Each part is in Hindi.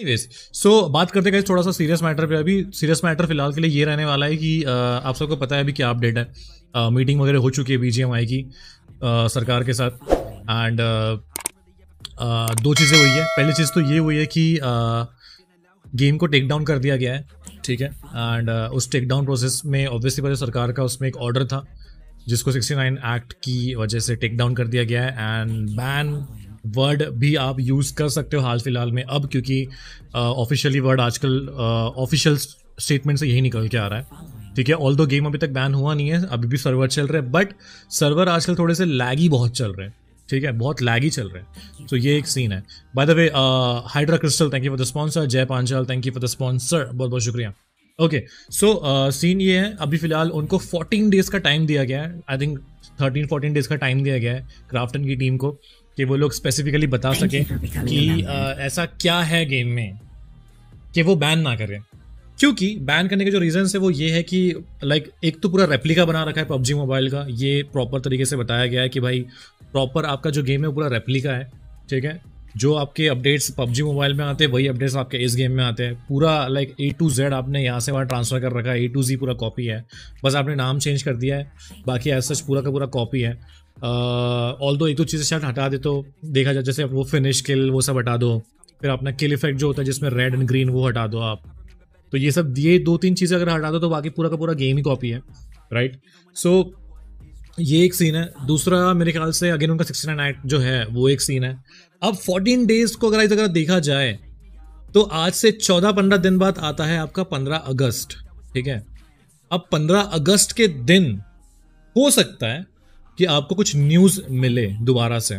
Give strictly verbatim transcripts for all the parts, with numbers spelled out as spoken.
एनीवेज सो so, बात करते हैं थोड़ा सा सीरियस मैटर पे। अभी सीरियस मैटर फिलहाल के लिए ये रहने वाला है कि आ, आप सबको पता है अभी क्या अपडेट है। आ, मीटिंग वगैरह हो चुकी है बीजीएमआई की आ, सरकार के साथ। एंड दो चीज़ें हुई है। पहली चीज़ तो ये हुई है कि आ, गेम को टेक डाउन कर दिया गया है, ठीक है। एंड उस टेक डाउन प्रोसेस में ऑब्वियसली पहले सरकार का उसमें एक ऑर्डर था जिसको सिक्सटी नाइन एक्ट की वजह से टेक डाउन कर दिया गया है। एंड बैन वर्ड भी आप यूज़ कर सकते हो हाल फिलहाल में अब, क्योंकि ऑफिशियली वर्ड आजकल ऑफिशियल स्टेटमेंट से यही निकल के आ रहा है, ठीक है। ऑल दो गेम अभी तक बैन हुआ नहीं है, अभी भी सर्वर चल रहे हैं, बट सर्वर आजकल थोड़े से लैगी बहुत चल रहे हैं, ठीक है, बहुत लैगी चल रहे हैं। तो ये एक सीन है। By the way Hydra crystal thank you for the sponsor. Jay Panchal thank you for the sponsor, बहुत बहुत शुक्रिया। ओके सो सीन ये है, अभी फिलहाल उनको फोर्टीन डेज का टाइम दिया गया है। I think thirteen fourteen days का टाइम दिया गया है क्राफ्टन की टीम को कि वो लोग स्पेसिफिकली बता सकें कि आ, ऐसा क्या है गेम में कि वो बैन ना करें। क्योंकि बैन करने के जो रीजन है वो ये है कि लाइक एक तो पूरा रेप्लिका बना रखा है पबजी मोबाइल का। ये प्रॉपर तरीके से बताया गया है कि भाई प्रॉपर आपका जो गेम है वो पूरा रेप्लिका है, ठीक है। जो आपके अपडेट्स पबजी मोबाइल में आते हैं वही अपडेट्स आपके इस गेम में आते हैं। पूरा लाइक ए टू जेड आपने यहाँ से वहाँ ट्रांसफर कर रखा है, ए टू जी पूरा कॉपी है, बस आपने नाम चेंज कर दिया है, बाकी एज सच पूरा का पूरा कॉपी है। ऑल दो एक दो चीज़ें शायद हटा दे तो देखा जाए, जैसे वो फिनिश किल वो सब हटा दो, फिर अपना किल इफेक्ट जो होता है जिसमें रेड एंड ग्रीन वो हटा दो आप। तो ये सब ये दो तीन चीज़ें अगर हटा दो तो बाकी पूरा का पूरा गेम ही कॉपी है, राइट। सो ये एक सीन है। दूसरा मेरे ख्याल से अगेन उनका सिक्सटी नाइन एक्ट जो है वो एक सीन है। अब फोर्टीन डेज को अगर अगर देखा जाए तो आज से चौदह पंद्रह दिन बाद आता है आपका पंद्रह अगस्त, ठीक है। अब पंद्रह अगस्त के दिन हो सकता है कि आपको कुछ न्यूज़ मिले दोबारा से,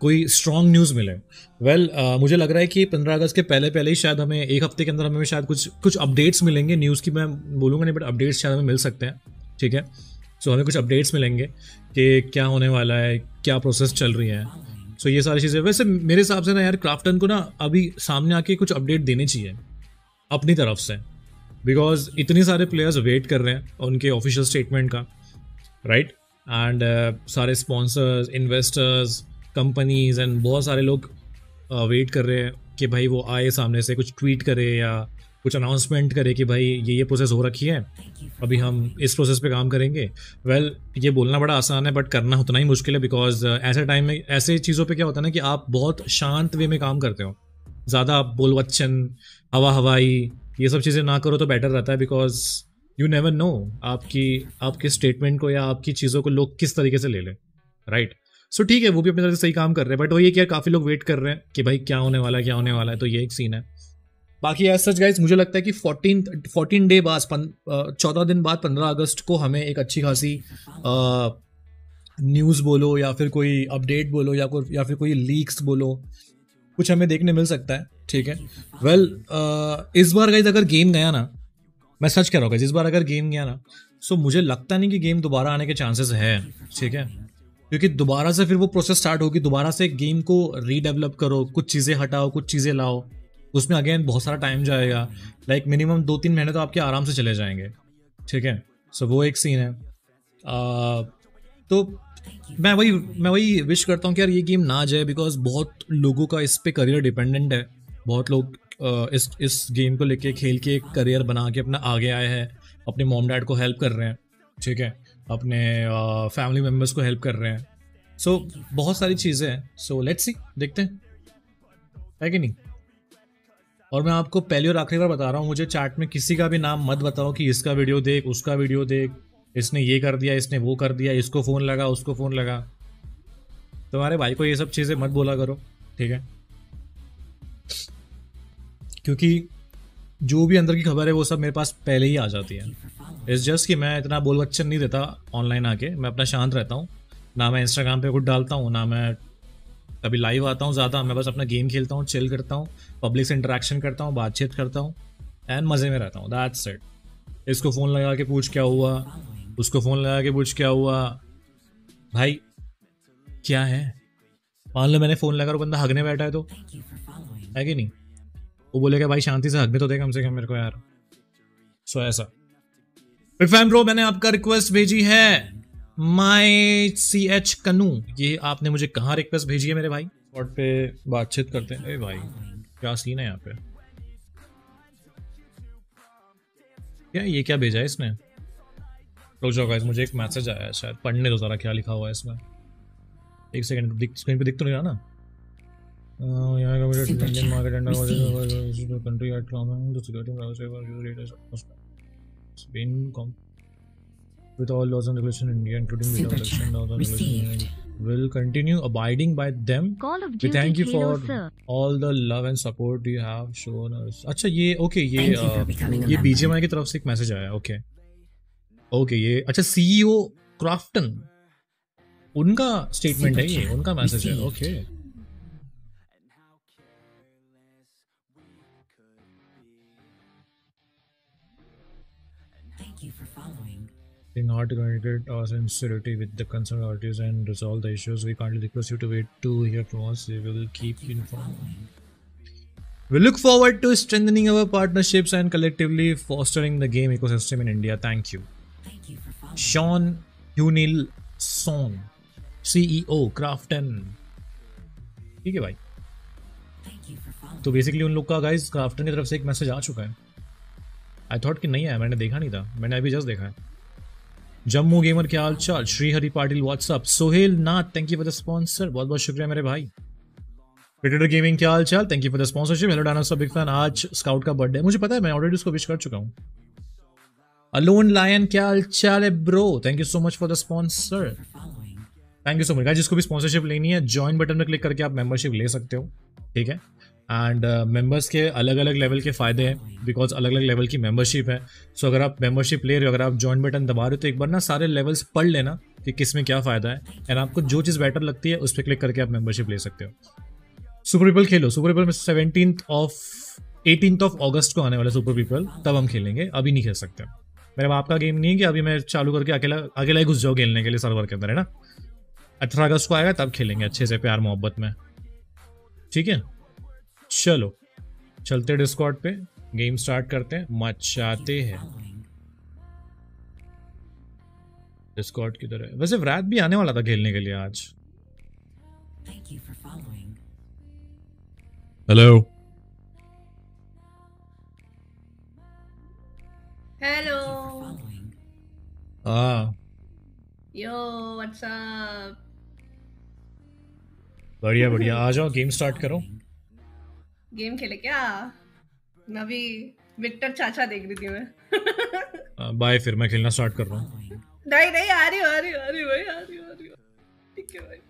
कोई स्ट्रांग न्यूज़ मिले। वेल well, uh, मुझे लग रहा है कि पंद्रह अगस्त के पहले पहले ही शायद हमें एक हफ्ते के अंदर हमें शायद कुछ कुछ अपडेट्स मिलेंगे। न्यूज़ की मैं बोलूँगा नहीं, बट अपडेट्स शायद हमें मिल सकते हैं, ठीक है। सो so, हमें कुछ अपडेट्स मिलेंगे कि क्या होने वाला है, क्या प्रोसेस चल रही है। सो so, ये सारी चीज़ें। वैसे मेरे हिसाब से ना यार क्राफ्टन को ना अभी सामने आके कुछ अपडेट देने चाहिए अपनी तरफ से, बिकॉज इतने सारे प्लेयर्स वेट कर रहे हैं उनके ऑफिशियल स्टेटमेंट का, राइट। एंड uh, सारे स्पॉन्सर्स, इन्वेस्टर्स, कंपनीज एंड बहुत सारे लोग वेट uh, कर रहे हैं कि भाई वो आए सामने से, कुछ ट्वीट करे या कुछ अनाउंसमेंट करे कि भाई ये ये प्रोसेस हो रखी है, अभी हम इस प्रोसेस पे काम करेंगे। वेल well, ये बोलना बड़ा आसान है बट करना उतना ही मुश्किल है, बिकॉज ऐसे टाइम में ऐसे चीज़ों पे क्या होता है ना कि आप बहुत शांत वे में काम करते हो, ज़्यादा आप बोल वचन हवा हवाई ये सब चीज़ें ना करो तो बेटर रहता है, बिकॉज यू नेवर नो आपकी आपके स्टेटमेंट को या आपकी चीज़ों को लोग किस तरीके से ले लें, राइट। सो ठीक है, वो भी अपनी तरह से सही काम कर रहे हैं, बट वो ये कि यार काफ़ी लोग वेट कर रहे हैं कि भाई क्या होने वाला है क्या होने वाला है। तो ये एक सीन है। बाकी एज सच गाइज मुझे लगता है कि फोर्टीन फोर्टीन डे बाद चौदह दिन बाद पंद्रह अगस्त को हमें एक अच्छी खासी न्यूज़ बोलो या फिर कोई अपडेट बोलो या कोई या फिर कोई लीक्स बोलो, कुछ हमें देखने मिल सकता है, ठीक है। वेल well, इस बार गाइज अगर गेम गया ना, मैं सच कह रहा हूँ गाइज, इस बार अगर गेम गया ना सो मुझे लगता नहीं कि गेम दोबारा आने के चांसेस है, ठीक है। क्योंकि दोबारा से फिर वो प्रोसेस स्टार्ट होगी, दोबारा से गेम को रीडेवलप करो, कुछ चीज़ें हटाओ कुछ चीज़ें लाओ, उसमें अगेन बहुत सारा टाइम जाएगा। लाइक मिनिमम दो तीन महीने तो आपके आराम से चले जाएंगे, ठीक है। सो वो एक सीन है। आ, तो मैं वही मैं वही विश करता हूँ कि यार ये गेम ना जाए, बिकॉज बहुत लोगों का इस पर करियर डिपेंडेंट है। बहुत लोग आ, इस इस गेम को लेके खेल के एक करियर बना के अपना आगे आए हैं, अपने मॉम डैड को हेल्प कर रहे हैं, ठीक है, अपने आ, फैमिली मेम्बर्स को हेल्प कर रहे हैं। सो so, बहुत सारी चीज़ें हैं। सो लेट्स सी, देखते हैं है कि नहीं। और मैं आपको पहली और आखिरी बार बता रहा हूँ, मुझे चैट में किसी का भी नाम मत बताओ कि इसका वीडियो देख उसका वीडियो देख, इसने ये कर दिया इसने वो कर दिया, इसको फ़ोन लगा उसको फ़ोन लगा। तुम्हारे भाई को ये सब चीज़ें मत बोला करो, ठीक है, क्योंकि जो भी अंदर की खबर है वो सब मेरे पास पहले ही आ जाती है। इट्स जस्ट कि मैं इतना बोल बच्चन नहीं देता ऑनलाइन आके, मैं अपना शांत रहता हूँ, ना मैं इंस्टाग्राम पे कुछ डालता हूँ, ना मैं कभी लाइव आता हूँ ज़्यादा। मैं बस अपना गेम खेलता हूँ, चिल करता हूँ, पब्लिक से इंटरेक्शन करता हूँ, बातचीत करता हूँ एंड मज़े में रहता हूँ, दैट्स इट। इसको फ़ोन लगा के पूछ क्या हुआ, उसको फ़ोन लगा के पूछ क्या हुआ, भाई क्या है। मान लो मैंने फ़ोन लगा और बंदा हगने बैठा है तो है कि नहीं, वो बोलेगा भाई शांति से हगने तो दे कम से कम मेरे को यार। सो ऐसा बिग फैन ब्रो, मैंने आपका रिक्वेस्ट भेजी है माई सी एच कनू, ये आपने मुझे कहाँ रिक्वेस्ट भेजी है मेरे भाई? स्पॉट पे बातचीत करते हैं। अरे भाई क्या सीन है यहाँ पे। क्या ये क्या भेजा है इसने? रुक जाओ गाइस, मुझे एक मैसेज आया है, शायद पढ़ने दो जरा क्या लिखा हुआ है इसमें। एक सेकंड, स्क्रीन पे दिख तो नहीं रहा ना। Indian market under country at common Spain with all laws and regulations in India, including the election laws and regulations, will continue abiding by them. We thank you for sir. all the love and support you have shown us. अच्छा ये okay ये uh, ये B G M I की तरफ से एक मैसेज आया, okay okay ये अच्छा C E O क्राफ्टन उनका स्टेटमेंट है, ये उनका मैसेज है, okay in order to communicate our sincerity with the concerned authorities and resolve the issues, we kindly request you to wait to hear from us. We will keep you informed. We look forward to strengthening our partnerships and collectively fostering the game ecosystem in India. Thank you. Thank you for following. Sean Yunil Son, C E O Krafton. ठीक है भाई. तो बेसिकली उन लोग का गाइस क्राफ्टन की तरफ से एक मैसेज आ चुका है. आई थॉट कि नहीं आया, मैंने देखा नहीं था, मैंने अभी जस्ट देखा है. जम्मू गेमर के हाल चाल, Shrihari Patil what's up, Sohail Nath thank you for the sponsor, बहुत बहुत शुक्रिया मेरे भाई. क्रिकेटर गेमिंग के हाल चाल, thank you for the sponsorship. Hello Dana सब बिग फैन, आज स्काउट का बर्थडे, मुझे पता है, मैं ऑलरेडी उसको विश कर चुका हूँ. अलोन लायन क्या हाल चाल है bro, thank you so much for the sponsor, thank you so much. जिसको भी स्पॉन्सरशिप लेनी है ज्वाइन बटन में क्लिक करके आप मेंबरशिप ले सकते हो, ठीक है. एंड मेंबर्स uh, के अलग अलग लेवल के फ़ायदे हैं, बिकॉज अलग अलग लेवल की मेंबरशिप है. सो so, अगर आप मेंबरशिप ले रहे हो, अगर आप जॉइन बटन दबा रहे हो तो एक बार ना सारे लेवल्स पढ़ लेना कि किस में क्या फ़ायदा है, एंड आपको जो चीज़ बेटर लगती है उस पर क्लिक करके आप मेंबरशिप ले सकते हो. सुपर पीपल खेलो, सुपर पीपल में सेवनटीन ऑफ एटीन ऑफ अगस्त को आने वाला सुपर पीपल, तब हम खेलेंगे, अभी नहीं खेल सकते. मेरे बाप का गेम नहीं है कि अभी मैं चालू करके अकेला अकेला ही घुस जाओ खेलने के लिए सर्वर के अंदर, है ना. अठारह अगस्त को आएगा तब खेलेंगे अच्छे से प्यार मोहब्बत में, ठीक है. चलो चलते डिस्कॉर्ड पे, गेम स्टार्ट करते हैं, मचाते हैं. डिस्कॉर्ड किधर है? वैसे व्रत भी आने वाला था खेलने के लिए आज. हेलो हेलो हाँ यो व्हाट्स अप, बढ़िया बढ़िया, आ जाओ गेम स्टार्ट करो. गेम खेले क्या? मैं भी विक्टर चाचा देख रही थी मैं. बाय, फिर मैं खेलना स्टार्ट कर रहा हूँ. नहीं नहीं, आ रही हो आ रही हो आ रही हो आ रही हो आ रही हो, ठीक है भाई.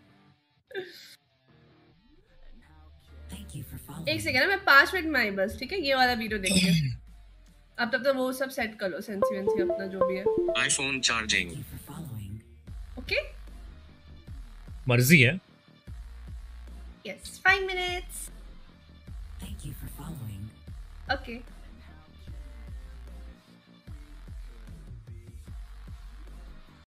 एक सेकंड, मैं पाँच मिनट में आई बस, ठीक है. ये वाला वीडियो देखिए अब, तब तो वो सब सेट कर लो, सेंसी वेंसी अपना जो भी है. आईफोन चार्जिंग ओके, मर्जी है. Yes, five minutes. Thank you for following. Okay.